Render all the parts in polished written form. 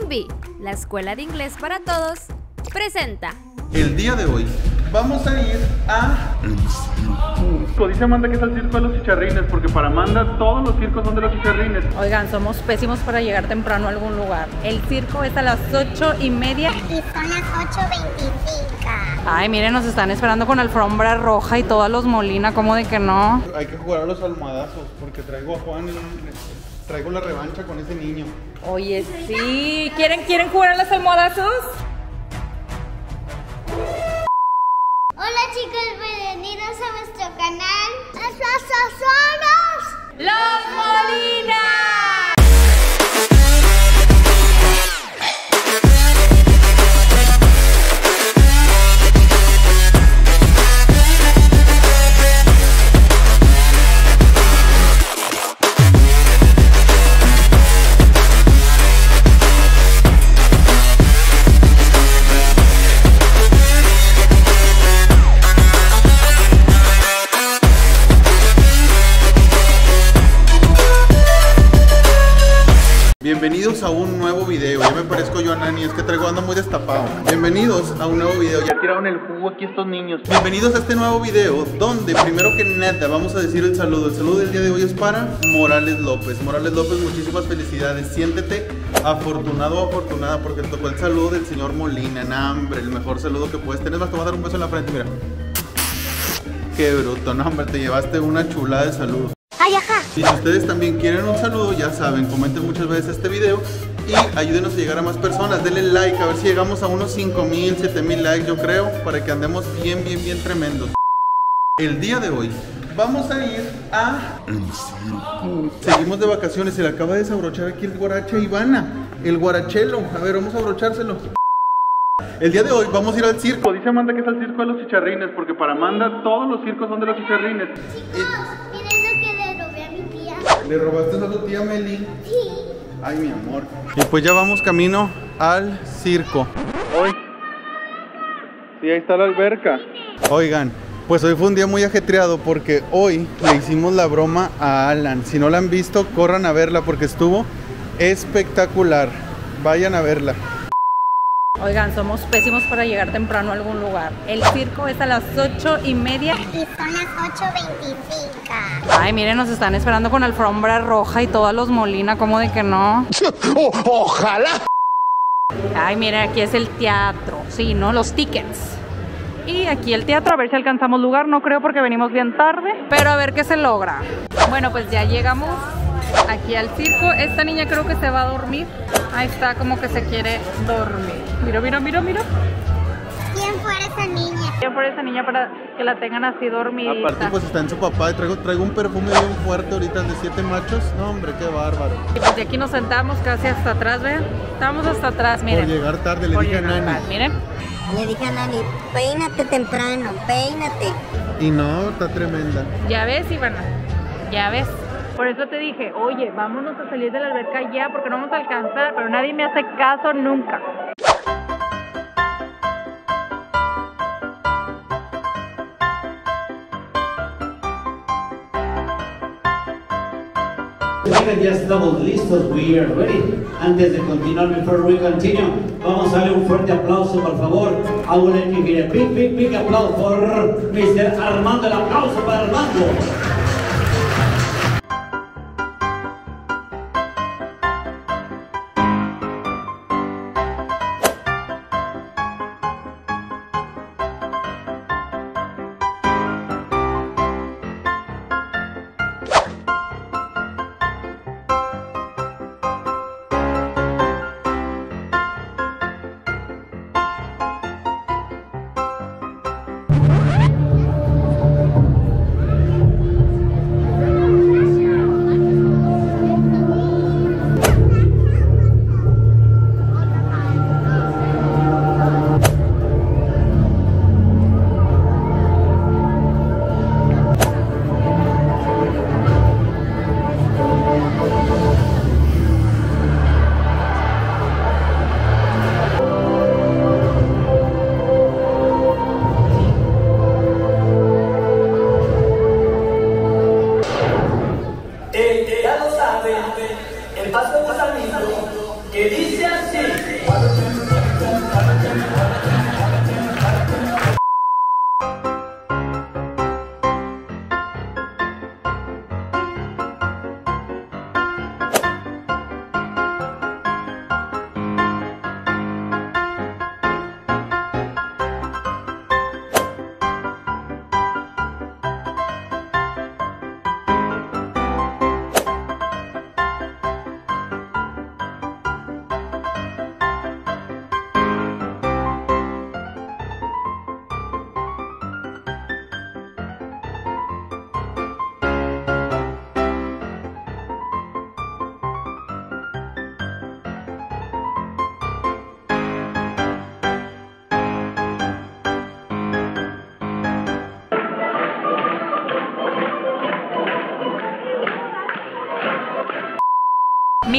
INVI, la escuela de inglés para todos, presenta. El día de hoy vamos a ir a... el circo. Dice Amanda que es el circo de los chicharrines, porque para Amanda todos los circos son de los chicharrines. Oigan, somos pésimos para llegar temprano a algún lugar. El circo es a las 8:30. Y son las 8:25. Ay, miren, nos están esperando con alfombra roja y todos los Molina, ¿cómo de que no? Hay que jugar a los almohadazos, porque traigo a Juan y traigo la revancha con ese niño. Oye, sí. ¿Quieren jugar a los almohadazos? Hola chicos, bienvenidos a nuestro canal. Nosotros somos Los Molina. Bienvenidos a un nuevo video. Ya me parezco yo a Nani, es que ando muy destapado. Bienvenidos a un nuevo video. Ya tiraron el jugo aquí estos niños. Bienvenidos a este nuevo video, donde primero que nada vamos a decir el saludo. El saludo del día de hoy es para Morales López. Morales López, muchísimas felicidades. Siéntete afortunado o afortunada porque tocó el saludo del señor Molina. Nah, hombre, el mejor saludo que puedes tener. Más te voy a dar un beso en la frente, mira. Qué bruto, no, hombre, te llevaste una chulada de saludo. Si ustedes también quieren un saludo, ya saben, comenten muchas veces este video y ayúdenos a llegar a más personas. Denle like, a ver si llegamos a unos 5,000, 7,000 likes, yo creo, para que andemos bien tremendos. El día de hoy vamos a ir a... el circo. Seguimos de vacaciones, se le acaba de desabrochar aquí el guarache a Ivana, el guarachelo. A ver, vamos a abrochárselo. El día de hoy vamos a ir al circo. Dice Amanda que es el circo de los chicharrines, porque para Amanda todos los circos son de los chicharrines. ¿Le robaste a tu tía Meli? Sí. Ay, mi amor. Y pues ya vamos camino al circo. Hoy. Sí, ahí está la alberca. Oigan, pues hoy fue un día muy ajetreado porque hoy le hicimos la broma a Alan. Si no la han visto, corran a verla porque estuvo espectacular. Vayan a verla. Oigan, somos pésimos para llegar temprano a algún lugar. El circo es a las 8:30. Y son las 8:25. Ay, miren, nos están esperando con alfombra roja y todos los Molina, ¿cómo de que no? ¡Ojalá! Ay, miren, aquí es el teatro. Sí, ¿no? Los tickets. Y aquí el teatro, a ver si alcanzamos lugar. No creo porque venimos bien tarde, pero a ver qué se logra. Bueno, pues ya llegamos aquí al circo. Esta niña creo que se va a dormir. Ahí está, como que se quiere dormir. Mira. ¿Quién fuera esa niña? ¿Quién fuera esa niña para que la tengan así dormida? Aparte pues está en su papá y traigo un perfume bien fuerte ahorita de 7 machos. No, hombre, qué bárbaro. Y pues de aquí nos sentamos casi hasta atrás, vean. Estamos hasta atrás, miren. Por llegar tarde, le dije a Nani. Miren. Le dije a Nani, peínate temprano, peínate. Y no, está tremenda. Ya ves, Ivana, ya ves. Por eso te dije, oye, vámonos a salir de la alberca ya porque no vamos a alcanzar, pero nadie me hace caso nunca. Ya estamos listos, we are ready. Antes de continuar, before we continue, vamos a darle un fuerte aplauso, por favor. I will let you hear a big applause for Mr. Armando. El aplauso para Armando.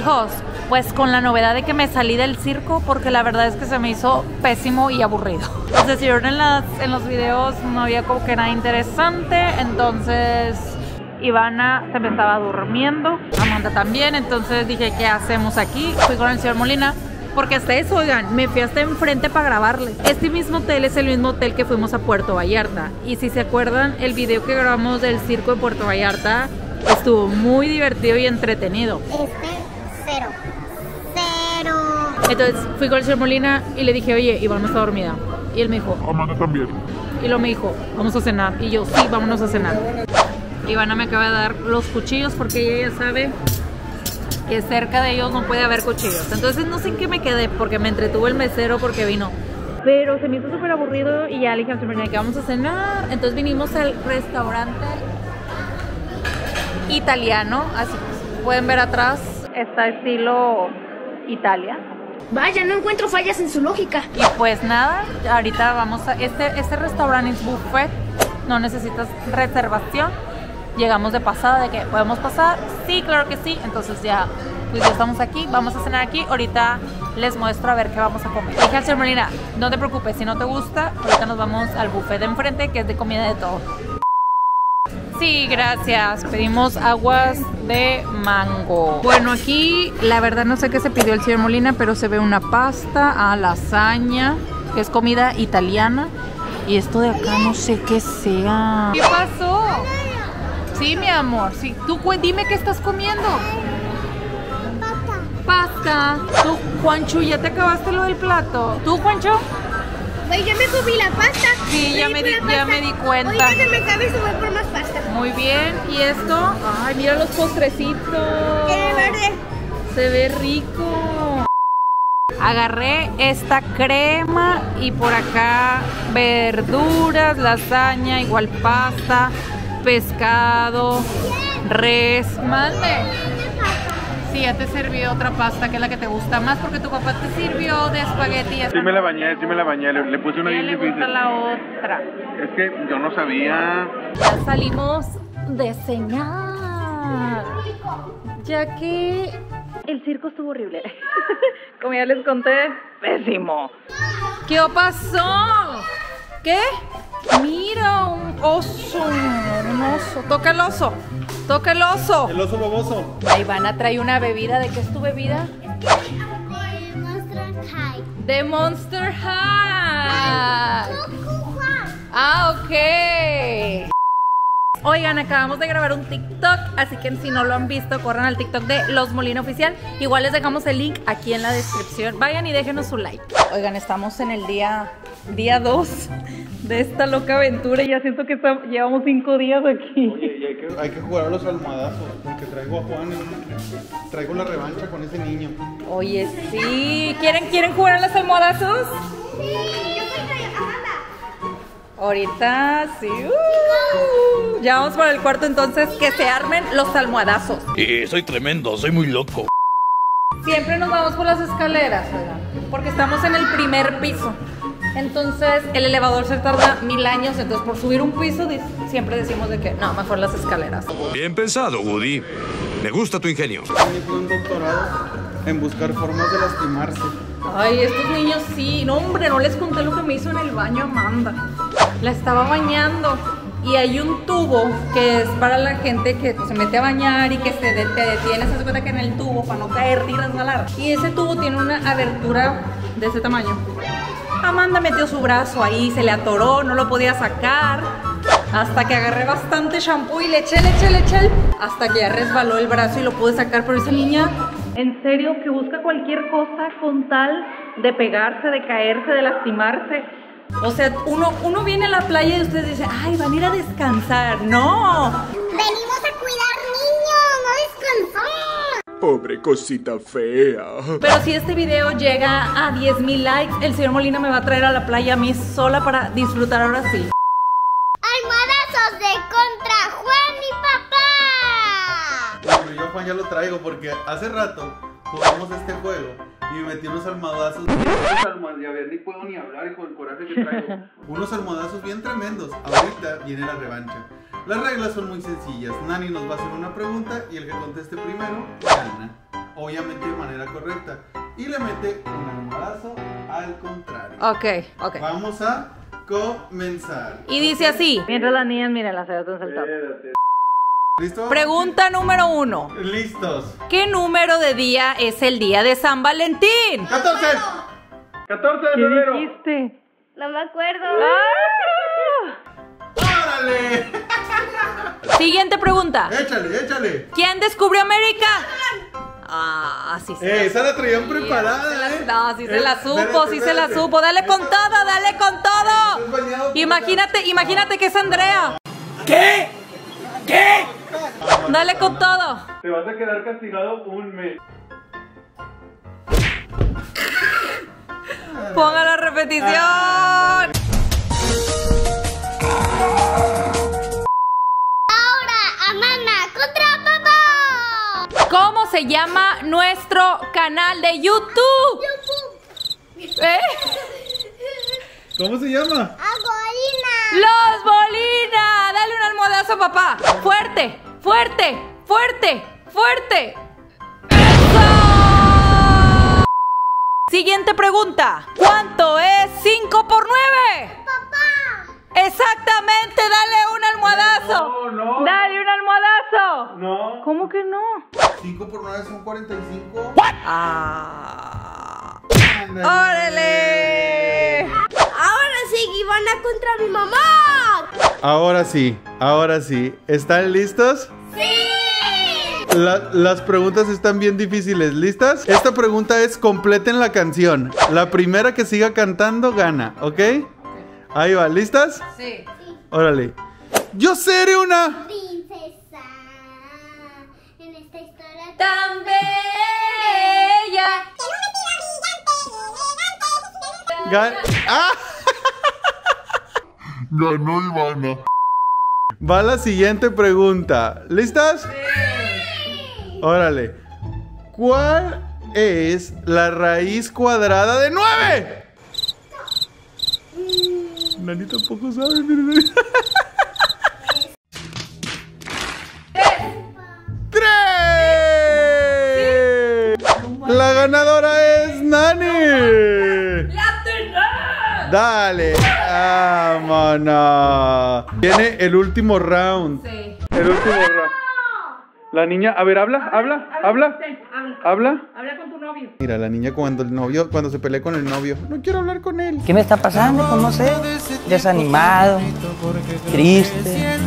Hijos, pues con la novedad de que me salí del circo, porque la verdad es que se me hizo pésimo y aburrido. Pues decidieron en los videos no había como que nada interesante, entonces Ivana se me estaba durmiendo, Amanda también, entonces dije, ¿qué hacemos aquí? Fui con el señor Molina. Porque hasta eso, oigan, me fui hasta enfrente para grabarle. Este mismo hotel es el mismo hotel que fuimos a Puerto Vallarta. Y si se acuerdan, el video que grabamos del circo de Puerto Vallarta estuvo muy divertido y entretenido. Cero. Entonces fui con el señor Molina y le dije, oye, Iván está dormida. Y él me dijo, Amanda también. Y luego me dijo, vamos a cenar. Y yo, sí, vámonos a cenar. Ivana me acaba de dar los cuchillos porque ella ya sabe que cerca de ellos no puede haber cuchillos. Entonces no sé en qué me quedé, porque me entretuvo el mesero porque vino. Pero se me hizo súper aburrido y ya le dije a mi que vamos a cenar. Entonces vinimos al restaurante italiano. Así que pueden ver atrás, está estilo Italia. Vaya, no encuentro fallas en su lógica. Y pues nada, ahorita vamos a... Este restaurante es buffet, no necesitas reservación. Llegamos de pasada, de que podemos pasar, sí, claro que sí, entonces ya estamos aquí, vamos a cenar aquí, ahorita les muestro a ver qué vamos a comer. Dije al señor Molina, no te preocupes, si no te gusta, ahorita nos vamos al buffet de enfrente que es de comida de todo. Sí, gracias, pedimos aguas de mango. Bueno, aquí la verdad no sé qué se pidió el señor Molina, pero se ve una pasta, lasaña, que es comida italiana, y esto de acá no sé qué sea. ¿Qué pasó? Sí, mi amor, sí. Tú dime qué estás comiendo. Pasta. Tú, Juancho, ¿ya te acabaste lo del plato? ¿Tú, Juancho? Oye, ya me comí la pasta. Sí, ya me di cuenta. Oye, me cabe y se voy por más pasta. Muy bien. ¿Y esto? Ay, mira los postrecitos. ¡Qué verde! Se ve rico. Agarré esta crema y por acá verduras, lasaña, igual pasta. Pescado, res, mande. Sí, ya te sirvió otra pasta que es la que te gusta más porque tu papá te sirvió de espagueti. Sí me la bañé, le puse una bien difícil. ¿Qué le gusta la otra? Es que yo no sabía. Ya salimos de cenar, ya que el circo estuvo horrible. Como ya les conté, pésimo. ¿Qué pasó? ¿Qué? Mira, un oso, toca el oso, el oso boboso. Ahí van a traer una bebida. ¿De qué es tu bebida? De Monster High. De Monster High. Ok. Oigan, acabamos de grabar un TikTok, así que si no lo han visto, corran al TikTok de Los Molina Oficial. Igual les dejamos el link aquí en la descripción. Vayan y déjenos su like. Oigan, estamos en el día 2 de esta loca aventura. Ya siento que llevamos 5 días aquí. Oye, y hay que jugar a los almohadazos, porque traigo a Juan y traigo la revancha con ese niño. Oye, sí. ¿Quieren jugar a los almohadazos? Sí, yo soy Amanda. Ahorita sí. Ya vamos para el cuarto, entonces que se armen los almohadazos. Soy tremendo, soy muy loco. Siempre nos vamos por las escaleras, ¿verdad? Porque estamos en el primer piso. Entonces el elevador se tarda 1000 años, entonces por subir un piso siempre decimos de que no, mejor las escaleras. Bien pensado, Woody. Me gusta tu ingenio. Un doctorado en buscar formas de lastimarse. Ay, estos niños sí. No, hombre, no les conté lo que me hizo en el baño Amanda. La estaba bañando. Y hay un tubo que es para la gente que se mete a bañar y que te detienes, se hace cuenta que en el tubo para no caer ni resbalar. Y ese tubo tiene una abertura de ese tamaño. Amanda metió su brazo ahí, se le atoró, no lo podía sacar. Hasta que agarré bastante shampoo y le eché. Hasta que ya resbaló el brazo y lo pude sacar. Pero esa niña, en serio, que busca cualquier cosa con tal de pegarse, de caerse, de lastimarse. O sea, uno viene a la playa y ustedes dicen, ay, van a ir a descansar. ¡No! ¡Venimos a cuidar niños! ¡No descansar! ¡Pobre cosita fea! Pero si este video llega a 10,000 likes, el señor Molina me va a traer a la playa a mí sola para disfrutar ahora sí. ¡Almohadazos de contra Juan y papá! Bueno, yo Juan ya lo traigo porque hace rato jugamos este juego. Y me metí unos almohadazos. Ya ver, ni puedo ni hablar, hijo, el coraje que traigo. Unos almohadazos bien tremendos. Ahorita viene la revancha. Las reglas son muy sencillas. Nany nos va a hacer una pregunta y el que conteste primero gana. obviamente de manera correcta, y le mete un embarazo al contrario. Ok. Vamos a comenzar. Y dice así. Mientras las niñas miren las ceras de un saltón. ¿Listo? Pregunta número 1. Listos. ¿Qué número de día es el día de San Valentín? 14. 14 de febrero. ¿Qué dijiste? No me acuerdo. ¡Órale! Siguiente pregunta. Échale. ¿Quién descubrió América? Ah, sí se la supo. Esa la traían preparada, No, sí se la supo, Dale con todo, Imagínate que es Andrea. ¿Qué? Dale con todo. Te vas a quedar castigado un mes. Ponga la repetición. Ahora, Amanda, contra papá. ¿Cómo se llama nuestro canal de YouTube? ¿Cómo se llama? ¡Los Molina! Dale un almohadazo, papá. ¡Fuerte! ¡Eso! Siguiente pregunta. ¿Cuánto es 5 por 9? ¡Papá! ¡Exactamente! ¡Dale un almohadazo! ¡No! ¡Dale un almohadazo! ¡No! ¿Cómo que no? 5 por 9 son 45. ¿What? ¡Ah! ¡Órale! ¡Ahora sí, Ivana contra mi mamá! Ahora sí. ¿Están listos? ¡Sí! Las preguntas están bien difíciles. ¿Listas? Esta pregunta es: completen la canción. La primera que siga cantando gana, ¿ok? Ahí va, ¿listas? Sí. Órale. Yo seré una princesa en esta historia tan bella. Ganó Ivana. Va la siguiente pregunta. ¿Listas? Sí. Órale. ¿Cuál es la raíz cuadrada de 9? Nani tampoco sabe, miren. 3. La ganadora es Nani. Dale. ¡Vámonos! Viene el último round. Sí. El último round. La niña, a ver, habla. Habla con tu novio. Mira, la niña cuando se pelea con el novio. No quiero hablar con él. ¿Qué me está pasando? Pues no sé. Desanimado, triste.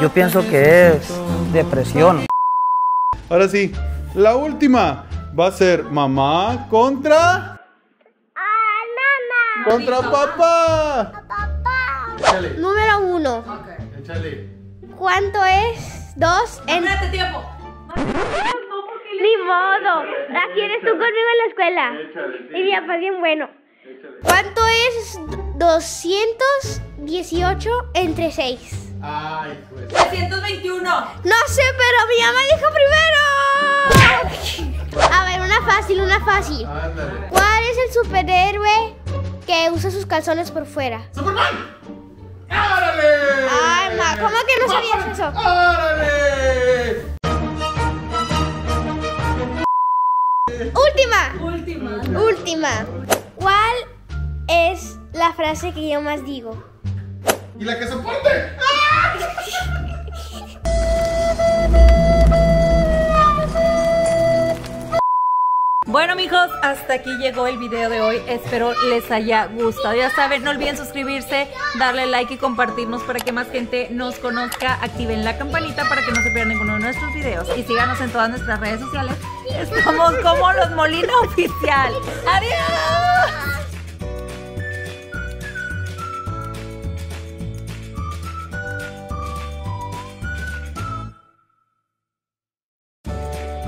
Yo pienso que es depresión. Ahora sí, la última va a ser mamá contra... ¡contra papá! ¡Papá! Échale. Número 1. Okay. Échale. ¿Cuánto es 2 en...? ¡Espérate, tiempo! ¡Ni modo! ¿La quieres tú conmigo en la escuela? Échale, sí. Y mi papá es bien bueno. Échale. ¿Cuánto es 218 entre 6? ¡Ay, pues! ¡321! ¡No sé, pero mi mamá dijo primero! A ver, una fácil. Ándale. ¿Cuál es el superhéroe que usa sus calzones por fuera? ¡Superman! ¡Órale! ¡Ay, ma! ¿Cómo que no sabías eso? ¡Órale! Última. ¿Cuál es la frase que yo más digo? ¡Y la que soporte! ¡Ah! Bueno, amigos, hasta aquí llegó el video de hoy. Espero les haya gustado. Ya saben, no olviden suscribirse, darle like y compartirnos para que más gente nos conozca. Activen la campanita para que no se pierdan ninguno de nuestros videos. Y síganos en todas nuestras redes sociales. Estamos como Los Molina Oficial. ¡Adiós!